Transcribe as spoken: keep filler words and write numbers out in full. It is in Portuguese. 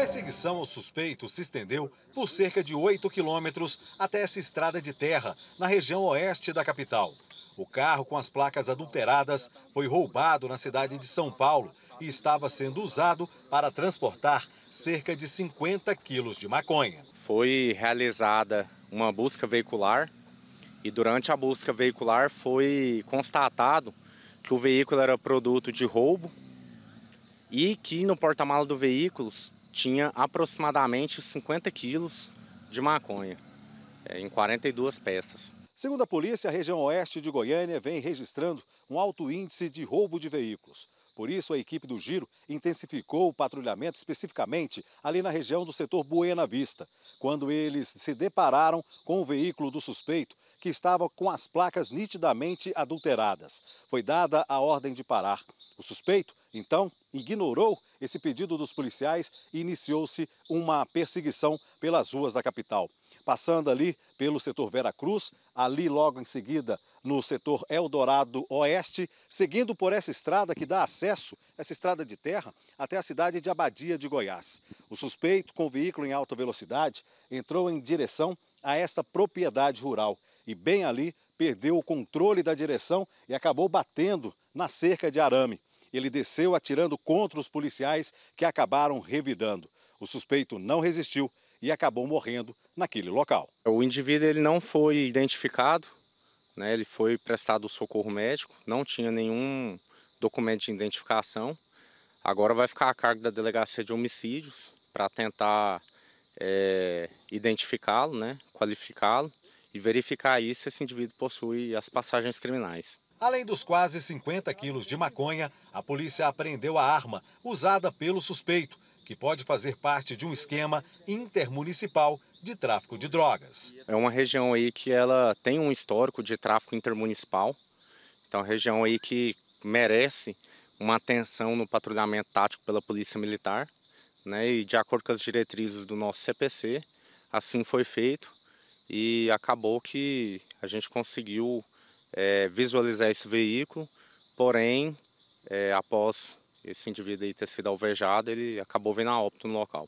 perseguição ao suspeito se estendeu por cerca de oito quilômetros até essa estrada de terra, na região oeste da capital. O carro com as placas adulteradas foi roubado na cidade de São Paulo e estava sendo usado para transportar cerca de cinquenta quilos de maconha. Foi realizada uma busca veicular e durante a busca veicular foi constatado que o veículo era produto de roubo e que no porta-malas do veículo tinha aproximadamente cinquenta quilos de maconha, em quarenta e duas peças. Segundo a polícia, a região oeste de Goiânia vem registrando um alto índice de roubo de veículos. Por isso, a equipe do Giro intensificou o patrulhamento especificamente ali na região do setor Buena Vista, quando eles se depararam com o veículo do suspeito, que estava com as placas nitidamente adulteradas. Foi dada a ordem de parar. O suspeito, então, ignorou esse pedido dos policiais e iniciou-se uma perseguição pelas ruas da capital. Passando ali pelo setor Vera Cruz, ali logo em seguida no setor Eldorado Oeste, seguindo por essa estrada que dá acesso, essa estrada de terra, até a cidade de Abadia de Goiás. O suspeito, com o veículo em alta velocidade, entrou em direção a essa propriedade rural e bem ali perdeu o controle da direção e acabou batendo na cerca de arame. Ele desceu atirando contra os policiais, que acabaram revidando. O suspeito não resistiu e acabou morrendo naquele local. O indivíduo ele não foi identificado, né? Ele foi prestado socorro médico, não tinha nenhum documento de identificação. Agora vai ficar a cargo da Delegacia de Homicídios para tentar é, identificá-lo, né? Qualificá-lo e verificar aí se esse indivíduo possui as passagens criminais. Além dos quase cinquenta quilos de maconha, a polícia apreendeu a arma usada pelo suspeito, que pode fazer parte de um esquema intermunicipal de tráfico de drogas. É uma região aí que ela tem um histórico de tráfico intermunicipal, então é uma região aí que merece uma atenção no patrulhamento tático pela Polícia Militar, né? E de acordo com as diretrizes do nosso C P C, assim foi feito e acabou que a gente conseguiu É, visualizar esse veículo, porém, é, após esse indivíduo aí ter sido alvejado, ele acabou vindo a óbito no local.